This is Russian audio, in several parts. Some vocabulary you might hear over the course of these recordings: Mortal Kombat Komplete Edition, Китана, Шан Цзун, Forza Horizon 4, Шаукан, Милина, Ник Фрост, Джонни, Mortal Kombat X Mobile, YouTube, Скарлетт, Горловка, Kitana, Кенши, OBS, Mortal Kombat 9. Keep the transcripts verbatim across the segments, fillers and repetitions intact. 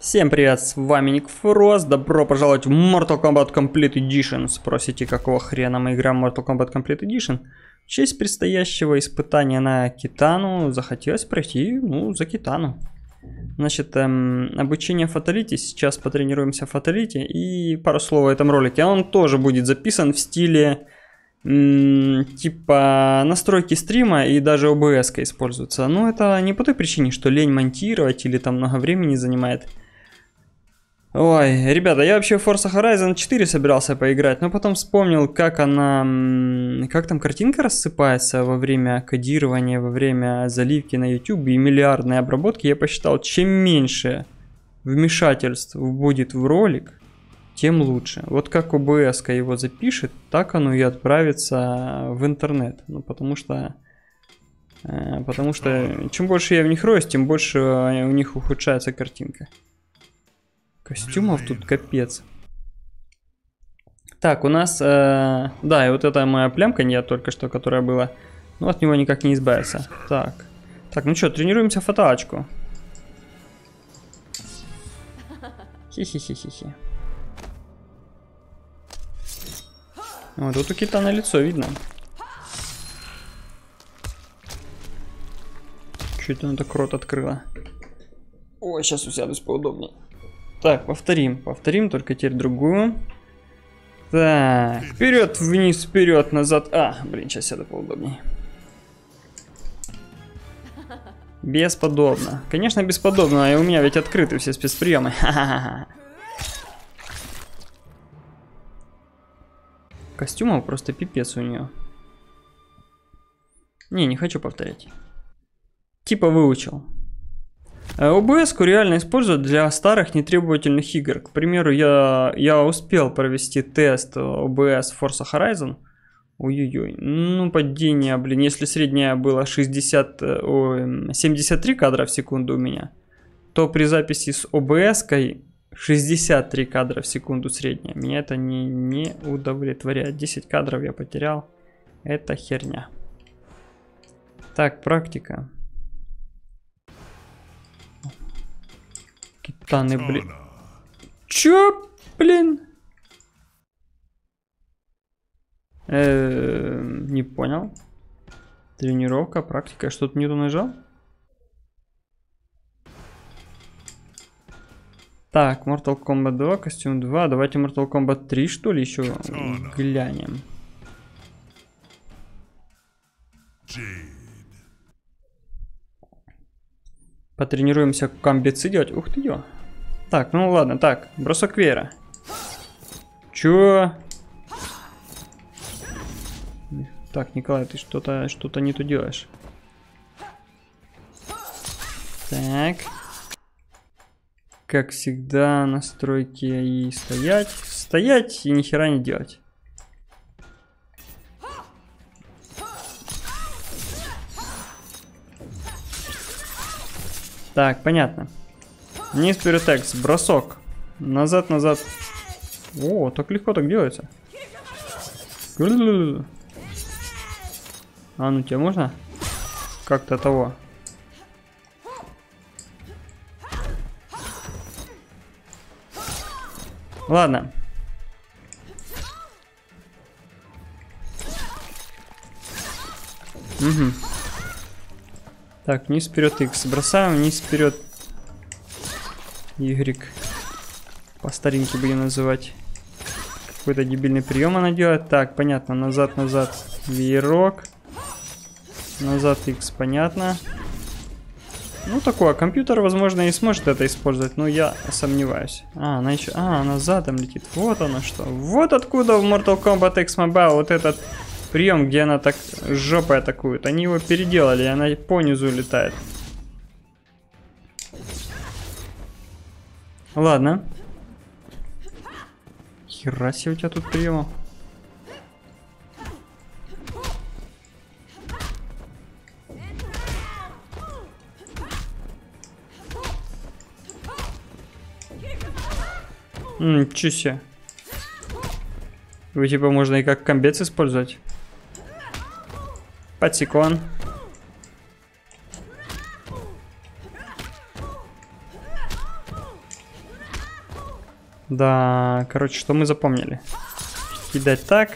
Всем привет, с вами Ник Фрост, добро пожаловать в Mortal Kombat Komplete Edition. Спросите, какого хрена мы играем в Mortal Kombat Komplete Edition? В честь предстоящего испытания на Китану захотелось пройти, ну, за Китану. Значит, эм, обучение фаталити, сейчас потренируемся в фаталити и пару слов о этом ролике. Он тоже будет записан в стиле, эм, типа, настройки стрима и даже о бэ эс-ка используется. Но это не по той причине, что лень монтировать или там много времени занимает. Ой, ребята, я вообще в Forza Horizon четыре собирался поиграть, но потом вспомнил, как она, как там картинка рассыпается во время кодирования, во время заливки на YouTube и миллиардной обработки. Я посчитал, чем меньше вмешательств будет в ролик, тем лучше. Вот как о бэ эс-ка его запишет, так оно и отправится в интернет, ну потому что... Потому что чем больше я в них роюсь, тем больше у них ухудшается картинка. Костюмов тут капец. Так, у нас... Э, да, и вот эта моя плямка, не я только что, которая была. Ну, от него никак не избавиться. Так. Так, ну что, тренируемся в фотоачку. Хи-хи-хи-хи-хи. Вот, вот у Китана лицо видно. Чуть она так рот открыла. Ой, сейчас усядусь поудобнее. Так, повторим, повторим, только теперь другую. Так, вперед, вниз, вперед, назад. А, блин, сейчас сяду поудобнее. Бесподобно. Конечно, бесподобно, и у меня ведь открыты все спецприемы. Ха-ха-ха. Костюмов просто пипец у нее. Не, не хочу повторять. Типа выучил. о бэ эс-ку реально используют для старых нетребовательных игр. К примеру, я, я успел провести тест о бэ эс Forza Horizon. Ой-ой-ой, ну падение, блин, если средняя была шестьдесят, семьдесят три кадра в секунду у меня, то при записи с о бэ эс-кой шестьдесят три кадра в секунду средняя. Меня это не, не удовлетворяет. десять кадров я потерял. Это херня. Так, практика. Китаны, блин. Чё, блин? Э-э, не понял. Тренировка, практика. Что-то не то нажал? Так, Mortal Kombat два, костюм два. Давайте Mortal Kombat три, что ли, еще глянем. Потренируемся комбицы делать. Ух ты, ё. Так, ну ладно, так. Бросок веера. Чё? Так, Николай, ты что-то что-то не то делаешь. Так. Как всегда, настройки и стоять. Стоять и нихера не делать. Так, понятно. Вниз, перетекст, бросок. Назад, назад. О, так легко так делается. А ну тебе можно? Как-то того. Ладно. Угу. Так, вниз, вперед, X. Бросаем, вниз, вперед. Y. По старинке будем называть. Какой-то дебильный прием она делает. Так, понятно. Назад, назад. Веерок. Назад, X, понятно. Ну, такое. Компьютер, возможно, и сможет это использовать, но я сомневаюсь. А, она еще... А, она задом летит. Вот она что. Вот откуда в Mortal Kombat X Mobile вот этот... Прием, где она так жопой атакует. Они его переделали, и она по низу летает. Ладно. Хера себе у тебя тут приемов. Ммм, чуся. Его типа можно и как комбец использовать. Подсекон. Да, короче, что мы запомнили? Кидать так.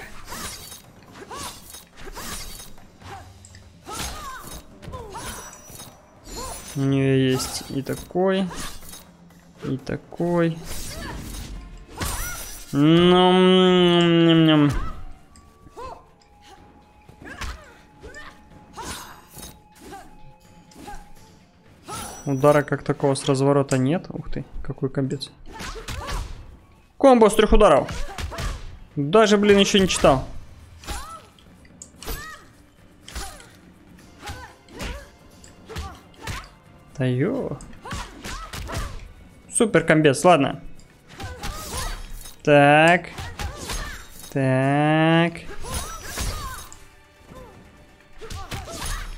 У нее есть и такой, и такой. Ну, ням-ням. Удара как такого с разворота нет. Ух ты, какой комбец. Комбо с трех ударов. Даже, блин, еще не читал. Да ё. Супер комбез, ладно. Так. Так.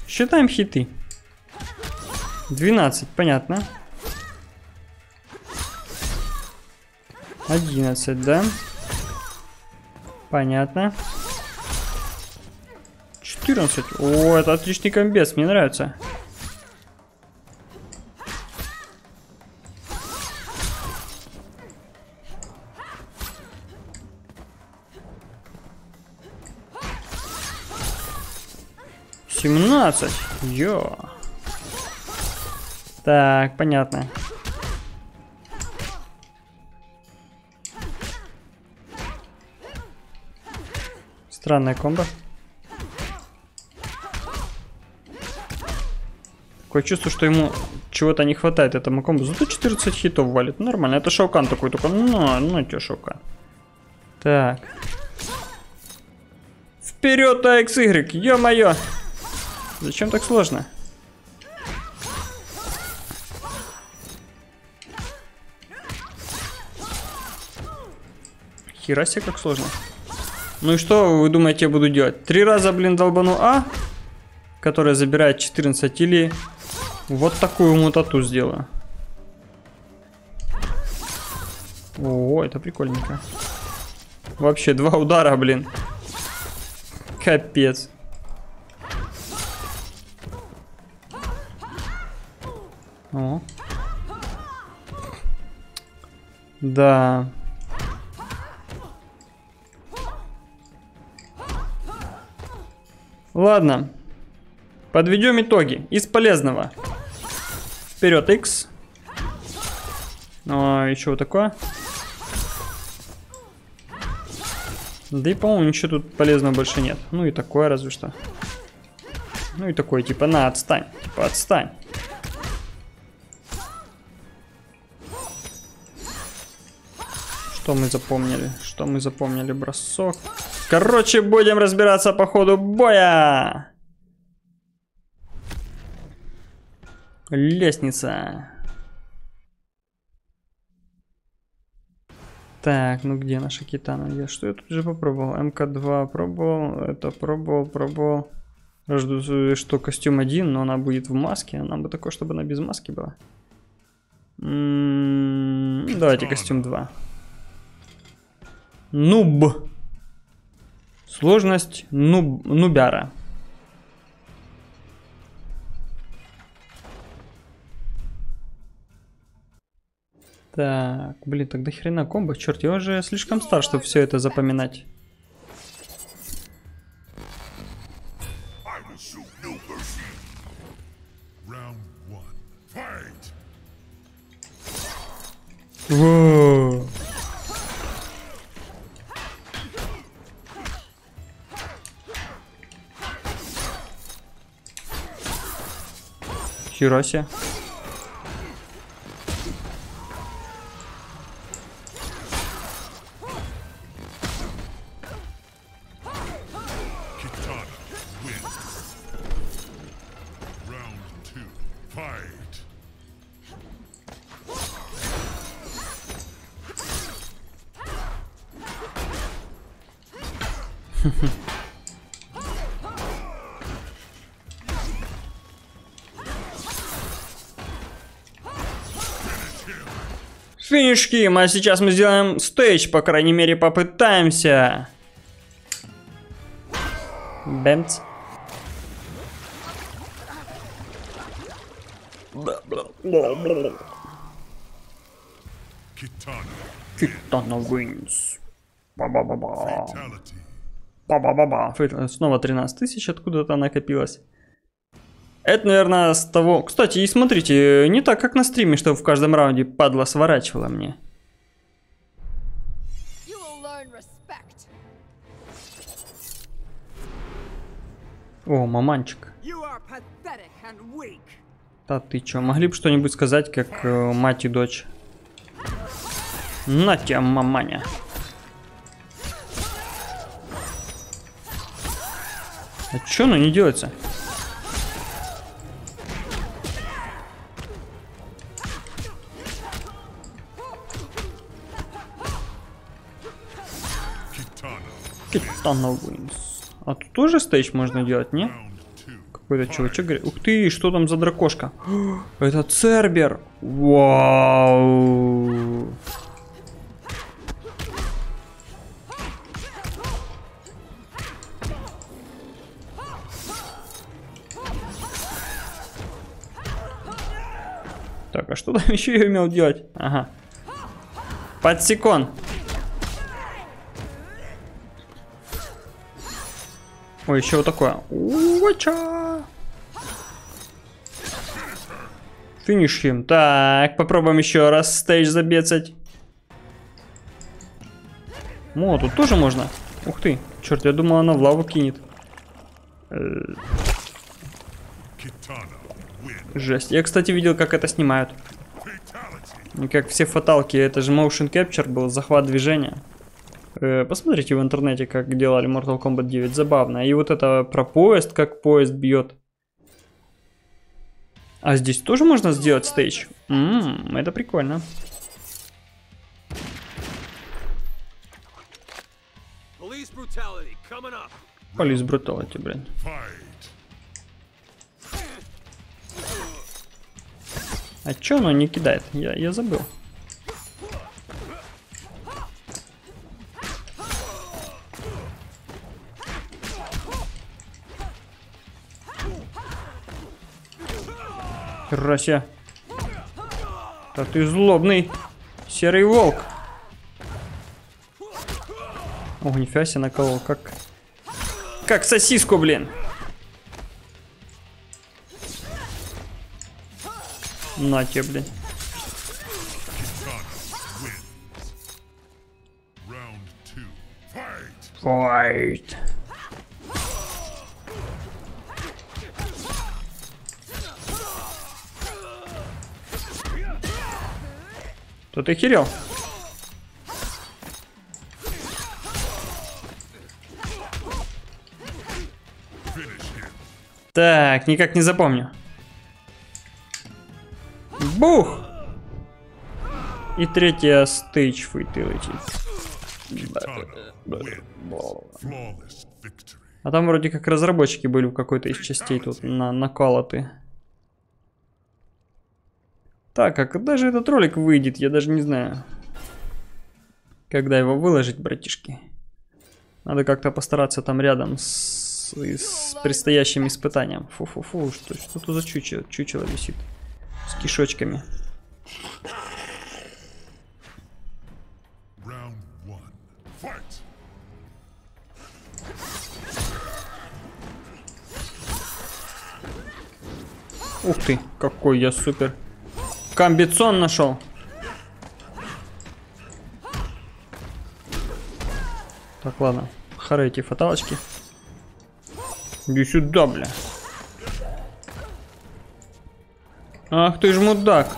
Считаем хиты. двенадцать, понятно. одиннадцать, да? Понятно. четырнадцать. О, это отличный комбез, мне нравится. семнадцать. Йо. Так, понятно. Странная комбо. Такое чувство, что ему чего-то не хватает этому комбо. Зато четырнадцать хитов валит. Нормально. Это Шаукан такой только. Ну, ну те Шаукан. Так. Вперед, икс игрек. Ё-моё. Зачем так сложно? Хера себе, как сложно. Ну и что вы думаете, я буду делать? Три раза, блин, долбану А, которая забирает четырнадцать, или вот такую мутату сделаю. О, это прикольненько. Вообще, два удара, блин. Капец. О. Да. Ладно. Подведем итоги. Из полезного. Вперед, X. А, и чего такое? Да и, по-моему, ничего тут полезного больше нет. Ну и такое, разве что. Ну и такое, типа, на, отстань. Типа, отстань. Что мы запомнили? Что мы запомнили? Бросок. Короче, будем разбираться по ходу боя. Лестница. Так, ну где наша Китана? Я что я тут же попробовал? эм ка два пробовал, это пробовал, пробовал. Жду, что костюм один, но она будет в маске. Нам бы такое, чтобы она без маски была. М-м-м, давайте костюм два. Нуб. Сложность нуб, нубяра. Так, блин, тогда хрена комбо. Черт, я уже слишком стар, чтобы все это запоминать. Воу. Хироси. Финиш гейм, а сейчас мы сделаем стейдж, по крайней мере попытаемся. Бэмц. Kitana. Kitana wins. Ба-ба-ба-ба. Ба-ба-ба-ба. Снова тринадцать тысяч откуда-то накопилось. Это, наверное, с того... Кстати, и смотрите, не так, как на стриме, что в каждом раунде падла сворачивала мне. О, маманчик. Да ты чё, могли бы что-нибудь сказать, как э, мать и дочь? На тебя, маманя. А чё оно не делается? Kitana wins. А тут тоже стейдж можно делать, не? Какой-то чувачок говорит. Ух ты, что там за дракошка? Это Цербер. Вау. Так, а что там еще я умел делать? Ага. Подсекон. Ой, еще вот такое. Уача! Финиш им. Так, попробуем еще раз стейдж забецать. О, тут тоже можно. Ух ты, черт, я думал, она в лаву кинет. Жесть. Я, кстати, видел, как это снимают. И как все фаталки. Это же motion capture был, захват движения. Посмотрите в интернете, как делали Mortal Kombat девять. Забавно. И вот это про поезд, как поезд бьет. А здесь тоже можно сделать стейдж? Ммм, это прикольно. Полис бруталити, блин. А чё оно не кидает? Я, я забыл. Россия. Да ты злобный серый волк. О, нифига себе наколол, как... Как сосиску, блин. На тебе, блин. Файт. Тут ты херел. Так, никак не запомню. Бух! И третья стейдж вытылочит. А там вроде как разработчики были в какой-то из частей тут на наколоты. Так, а когда же этот ролик выйдет, я даже не знаю, когда его выложить, братишки. Надо как-то постараться там рядом с, с предстоящим испытанием. Фу-фу-фу, что, что тут за чучело? Чучело висит с кишочками. Ух ты, какой я супер! Комбицон нашел. Так, ладно. Хоры эти фаталочки. Иди сюда, бля. Ах ты ж мудак.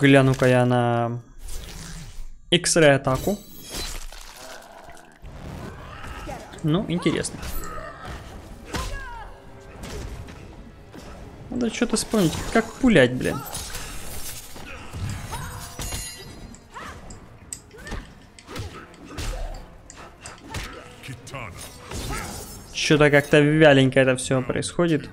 Гляну-ка я на X-ray атаку. Ну, интересно. Надо что-то вспомнить. Как пулять, блин. Что-то как-то вяленько это все происходит.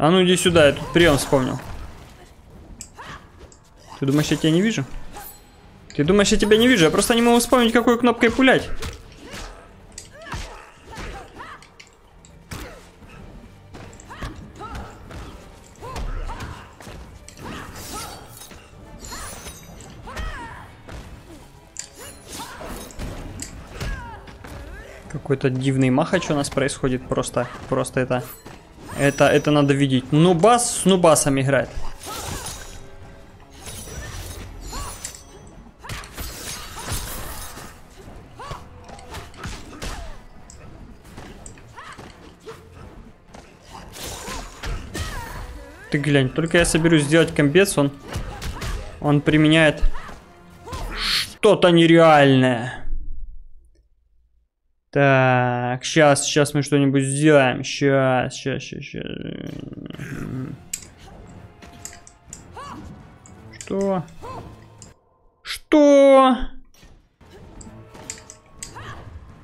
А ну иди сюда, я тут прием вспомнил. Ты думаешь, я тебя не вижу? Ты думаешь, я тебя не вижу? Я просто не могу вспомнить, какой кнопкой пулять. Какой-то дивный махач у нас происходит просто. Просто это... Это, это надо видеть. Нубас с нубасом играет. Ты глянь, только я соберусь сделать комбец, он... Он применяет... Что-то нереальное. Так, сейчас, сейчас мы что-нибудь сделаем. Сейчас, сейчас, сейчас, сейчас. Что? Что?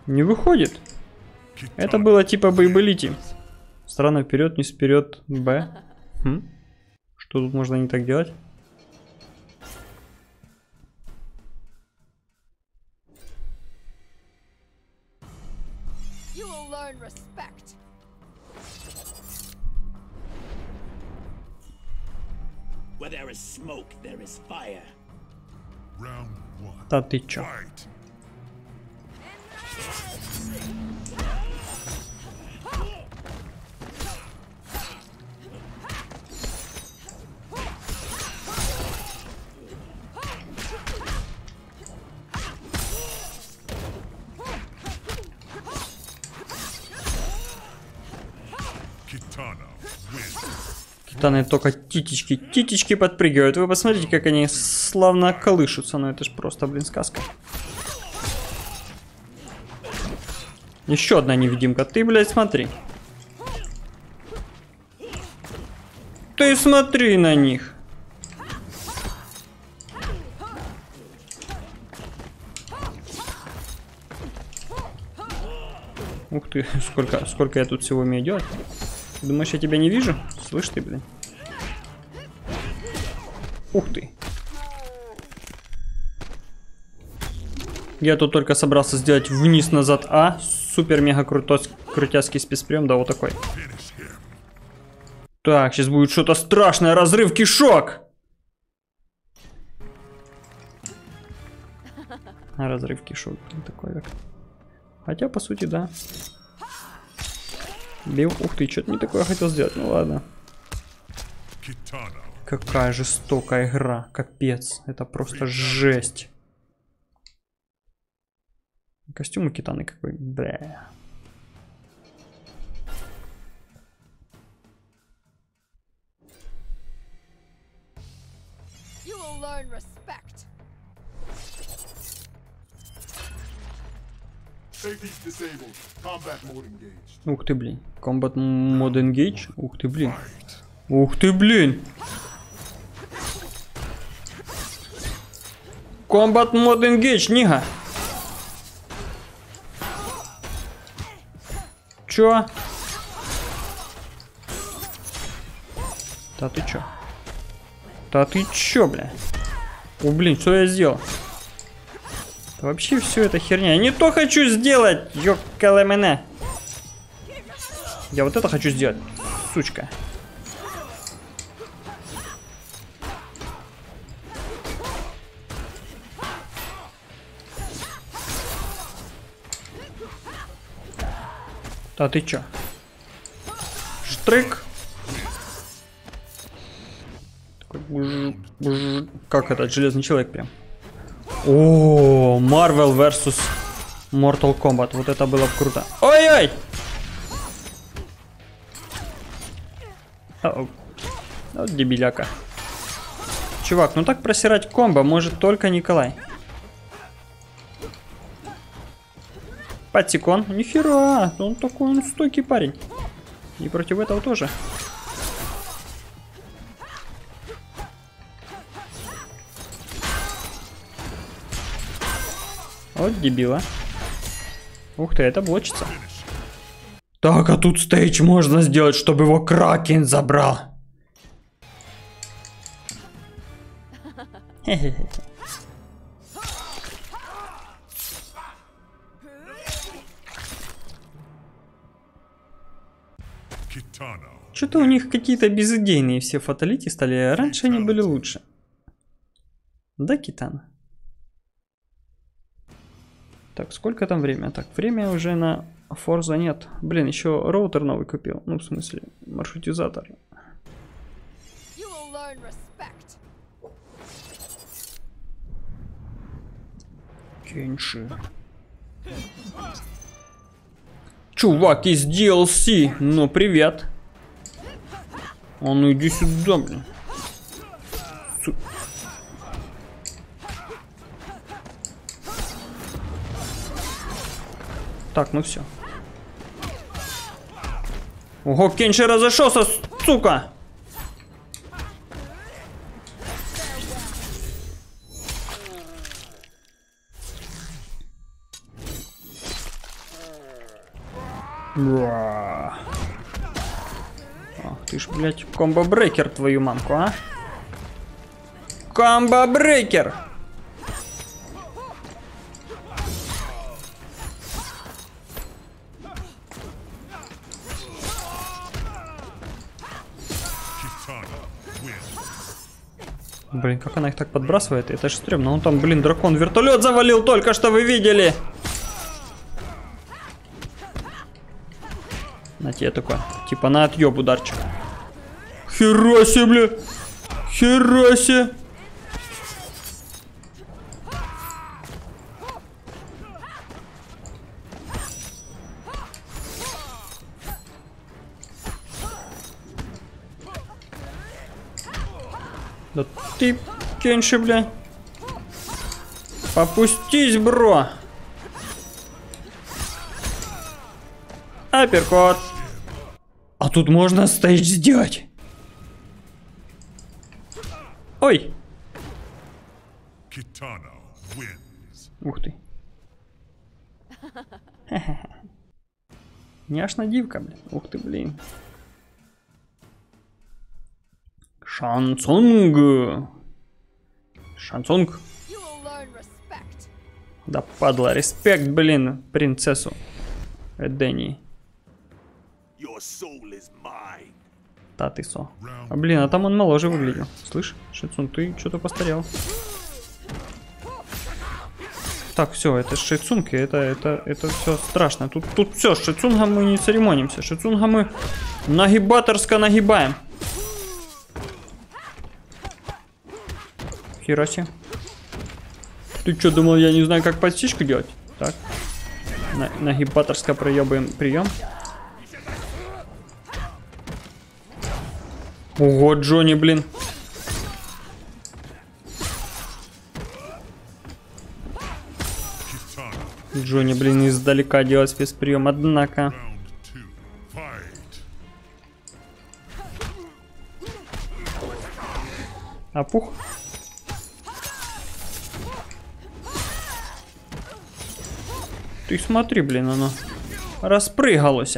Не выходит. Это было типа бейбелити. Странно, вперед, не вперед, Б. Хм? Что тут можно не так делать? Да ты чё? Китаны только титечки, титечки подпрыгивают. Вы посмотрите, как они славно колышутся. Но это ж просто, блин, сказка. Еще одна невидимка. Ты, блядь, смотри. Ты смотри на них. Ух ты, сколько, сколько я тут всего умею делать. Думаешь, я тебя не вижу? Слышь ты, блин. Ух ты. Я тут только собрался сделать вниз-назад А. Супер-мега-крутяский спецприем. Да, вот такой. Так, сейчас будет что-то страшное. Разрыв кишок. Разрыв кишок. Такой как. Хотя, по сути, да. Бил. Ух ты, что-то не такое хотел сделать. Ну ладно. Какая жестокая игра. Капец. Это просто жесть. Костюмы Китаны какой. Бля. Ух ты, блин. Combat Mode Engage. Ух ты, блин. Ух ты, блин. Combat Mode Engage, нига. Чё? Да ты чё? Да ты чё, бля? О, блин, что я сделал? Вообще все это херня. Я не то хочу сделать, ёкаламене. Я вот это хочу сделать, сучка. Да ты чё? Штрик. Как этот железный человек прям. О, Marvel versus Mortal Kombat. Вот это было бы круто. Ой-ой! Вот дебиляка. Чувак, ну так просирать комбо может только Николай. Патикон. Нихера! Он такой, он стойкий парень. И против этого тоже. Вот дебила. Ух ты, это блочится. Так, а тут стейдж можно сделать, чтобы его Кракен забрал. Что-то у них какие-то безыдейные все фаталити стали, а раньше они были лучше. Да, Китана? Так, сколько там время? Так, время уже на Forza нет. Блин, еще роутер новый купил. Ну, в смысле, маршрутизатор. Кенши. Чувак из ди эл си. Ну, привет. А ну, иди сюда, блин. Су... Так, ну все. Ого, Кенши разошелся, сука! Ах ты ж, блядь, комбо-брейкер твою мамку, а? Комбо-брейкер! Блин, как она их так подбрасывает, это же стрёмно. Он там, блин, дракон вертолет завалил, только что вы видели. На тебе такое, типа на отъеб ударчик. Хераси, бля, хераси. Да ты, Кенши, бля. Попустись, бро. Апперкот. А тут можно стейдж сделать. Ой. Ух ты. Няшная дивка, блин. Ух ты, блин. Шан Цзун. Шан Цзун. Да падла, респект, блин, принцессу Эдени. Да ты со. А, блин, а там он моложе выглядел. Слышь, Шан Цзун, ты что-то постарел. Так, все, это Шан Цзун, это, это, это все страшно. Тут, тут все, с Шан Цзуном мы не церемонимся. Шан Цзуном мы нагибаторско нагибаем. Хераси. Ты что, думал, я не знаю, как подстичку делать? Так. На, нагибаторско проебаем прием. Ого, Джонни, блин. Джонни, блин, издалека делать спецприем, однако. Опух. Ты смотри, блин, оно распрыгалось.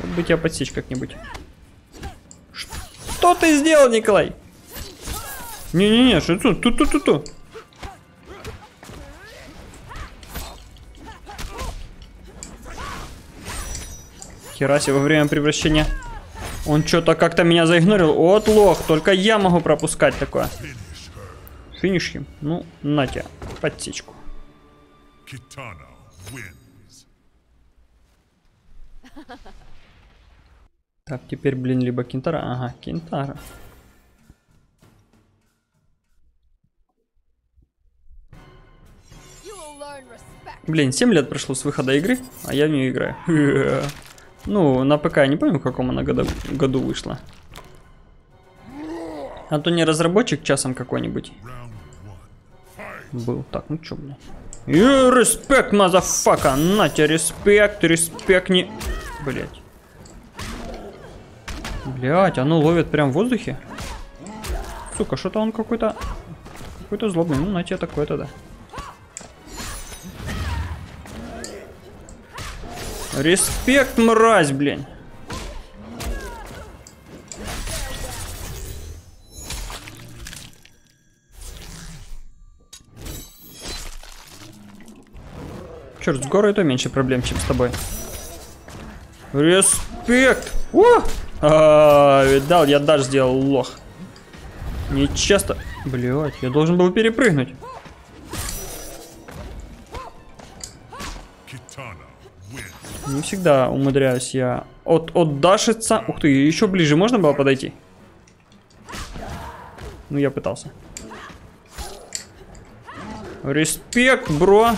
Как бы тебя подсечь как-нибудь. Что ты сделал, Николай? Не-не-не, что тут, тут, тут, тут. Хераси, во время превращения. Он что-то как-то меня заигнорил. Вот лох, только я могу пропускать такое. Финиш им. Ну, на тебя, подсечку. Так, теперь, блин, либо Кентара. Ага, Кентара. Блин, семь лет прошло с выхода игры, а я в нее играю. Ну, на ПК я не помню, в каком она году, году вышла. А то не разработчик часом какой-нибудь был. Так, ну чё, блин. И респект, мазафака. На тебе респект, респект не... Блять. Блять, оно ловит прям в воздухе. Сука, что-то он какой-то... Какой-то злобный. Ну, на тебе такое-то, да. Респект, мразь, блин. Черт, с горой то меньше проблем, чем с тобой. Респект! О! А, видал, я даже сделал, лох. Нечасто. Блять, я должен был перепрыгнуть. Не всегда умудряюсь я от отдашиться. Ух ты, еще ближе можно было подойти? Ну, я пытался. Респект, бро.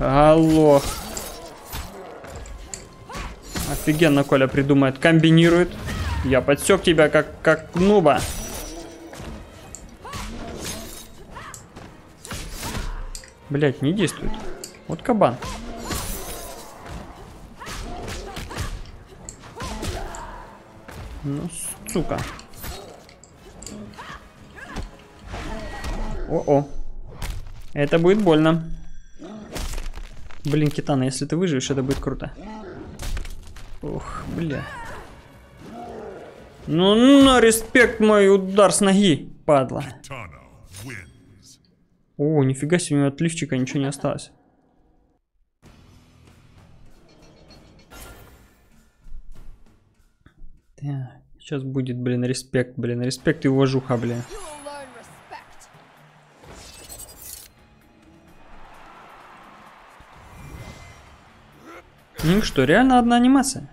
Алло. Офигенно Коля придумает. Комбинирует. Я подсек тебя как, как нуба. Блять, не действует. Вот кабан. Ну, сука. О-о. Это будет больно. Блин, Китана, если ты выживешь, это будет круто. Ох, бля. Ну, на респект мой удар с ноги, падла. О, нифига себе, у него от лифчика ничего не осталось. Так, сейчас будет, блин, респект, блин, респект и уважуха, блин. Ну что, реально одна анимация?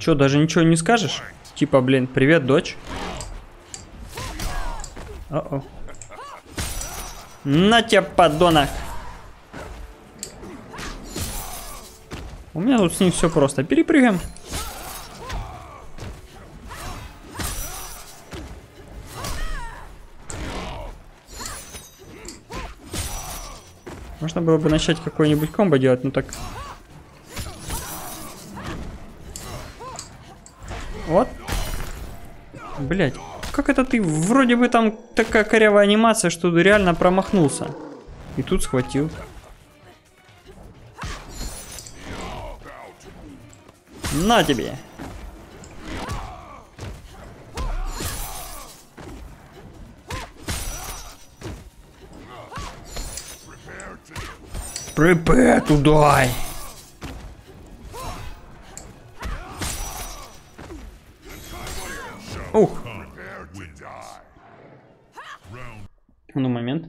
Че, даже ничего не скажешь? Типа, блин, привет, дочь. О-о. На тебя, подонок. У меня тут с ним все просто. Перепрыгиваем. Можно было бы начать какой-нибудь комбо делать, но так... Вот. Блять, как это ты? Вроде бы там такая корявая анимация, что ты реально промахнулся. И тут схватил. На тебе. Prepare to die. Ух. Ну, момент.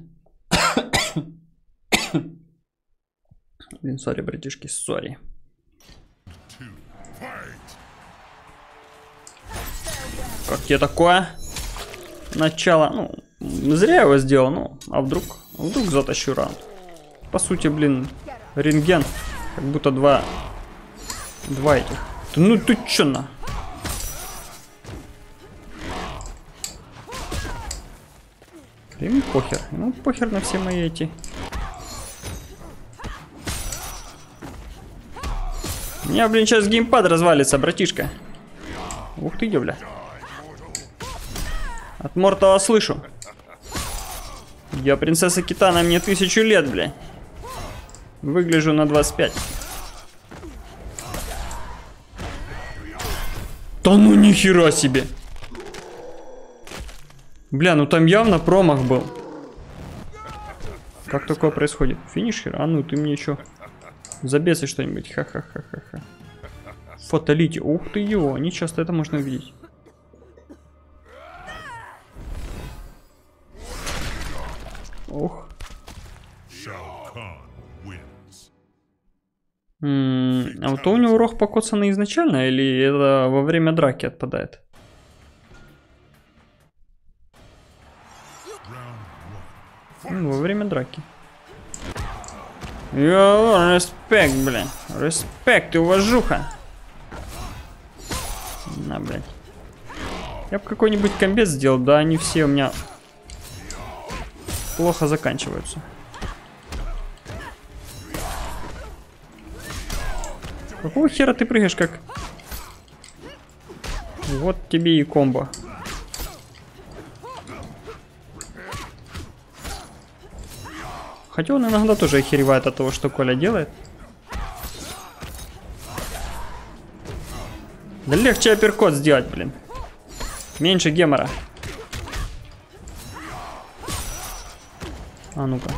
Блин, сори, братишки, сори. Как тебе такое? Начало. Ну, зря его сделал, ну. А вдруг? А вдруг затащу раунд? По сути, блин, рентген. Как будто два. Два этих. Ну ты чё на? Да ему похер. Ему похер на все мои эти. У меня, блин, сейчас геймпад развалится, братишка. Ух ты, дебля. От Мортала слышу. Я принцесса Китана, мне тысячу лет, бля. Выгляжу на двадцать пять. Да ну нихера себе. Бля, ну там явно промах был. Как такое происходит? Финишер? А ну ты мне еще забеси что-нибудь. Ха-ха-ха-ха-ха. Фотолити. Ух ты его. Не часто это можно увидеть. Ох. М-м, а вот у него рог покоцанный изначально, или это во время драки отпадает? Во время драки. Йо, респект, блин. Респект, уважуха. На, блядь. Я бы какой-нибудь комбез сделал, да они все у меня плохо заканчиваются. Какого хера ты прыгаешь как? Вот тебе и комбо. Хотя он иногда тоже охеревает от того, что Коля делает. Да легче апперкот сделать, блин. Меньше гемора. А ну-ка,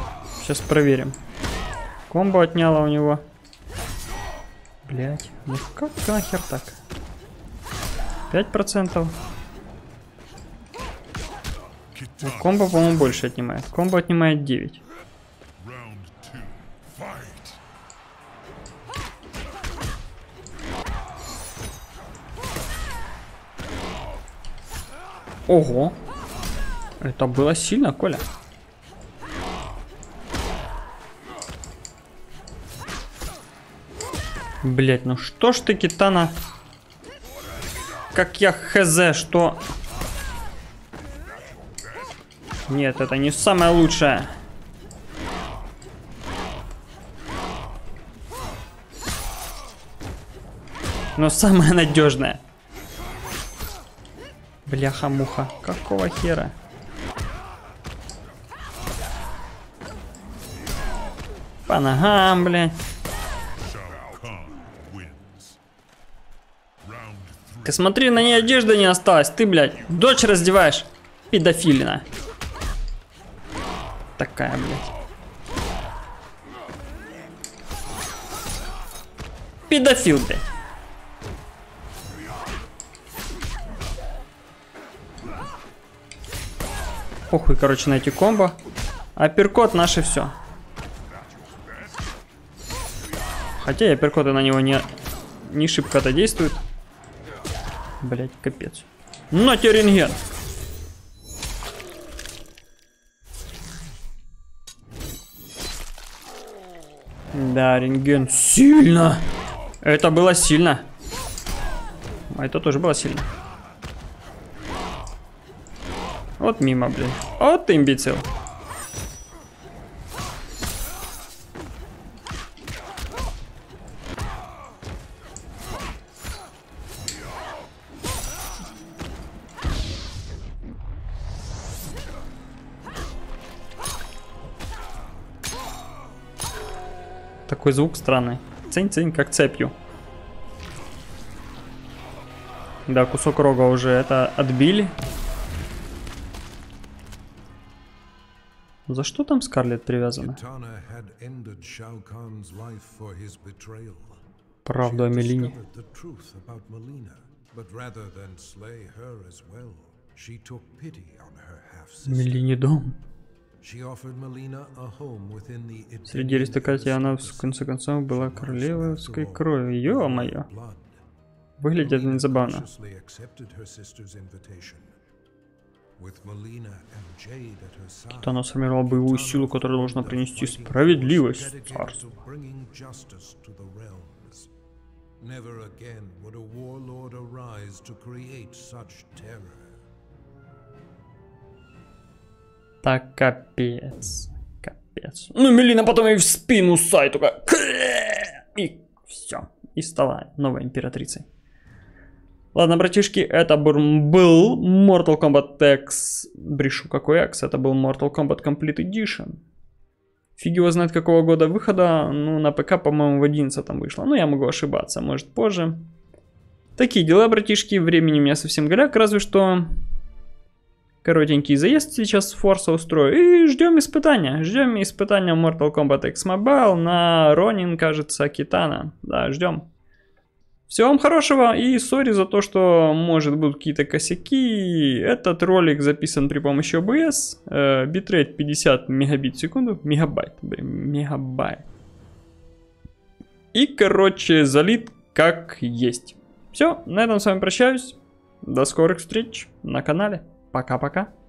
сейчас проверим. Комбо отняла у него. Блять, ну как нахер так? пять процентов. Ну, комбо, по-моему, больше отнимает. Комбо отнимает девять. Ого. Это было сильно, Коля. Блять, ну что ж ты, Китана? Как я хз, что... Нет, это не самое лучшее. Но самое надежное. Бляха-муха. Какого хера? По ногам, блядь. Ты смотри, на ней одежды не осталось. Ты, блядь, дочь раздеваешь. Педофилина. Такая, блядь. Педофил, блядь. Похуй, короче, на эти комбо. Апперкот наши все. Хотя и апперкоты на него не, не шибко-то действуют. Блять, капец. На тебе рентген. Да, рентген сильно. Это было сильно. А это тоже было сильно. Вот мимо, блин. Вот ты имбецил. Такой звук странный. Цень-цень, как цепью. Да, кусок рога уже это отбили. За что там Скарлетт привязана? Правду о Милине. Милине дом. Среди аристократии она в конце концов была королевской крови. Ё-моё. Выглядит незабавно. Китана сформировала боевую силу, которая должна принести справедливость царству. Так, капец. Капец. Ну, Милина потом и в спину сай только. И все. И стала новой императрицей. Ладно, братишки, это был Mortal Kombat X, брешу какой X, это был Mortal Kombat Complete Edition. Фиг его знает какого года выхода, ну на ПК, по-моему, в одиннадцатом вышло, но я могу ошибаться, может позже. Такие дела, братишки, времени у меня совсем голяк, разве что коротенький заезд сейчас в Forza устрою и ждем испытания. Ждем испытания Mortal Kombat X Mobile на Ронин, кажется, Китана, да, ждем. Всего вам хорошего и сори за то, что может будут какие-то косяки. Этот ролик записан при помощи о би эс. Битрейт пятьдесят мегабит в секунду. Мегабайт. Блин, мегабайт. И, короче, залит как есть. Все, на этом с вами прощаюсь. До скорых встреч на канале. Пока-пока.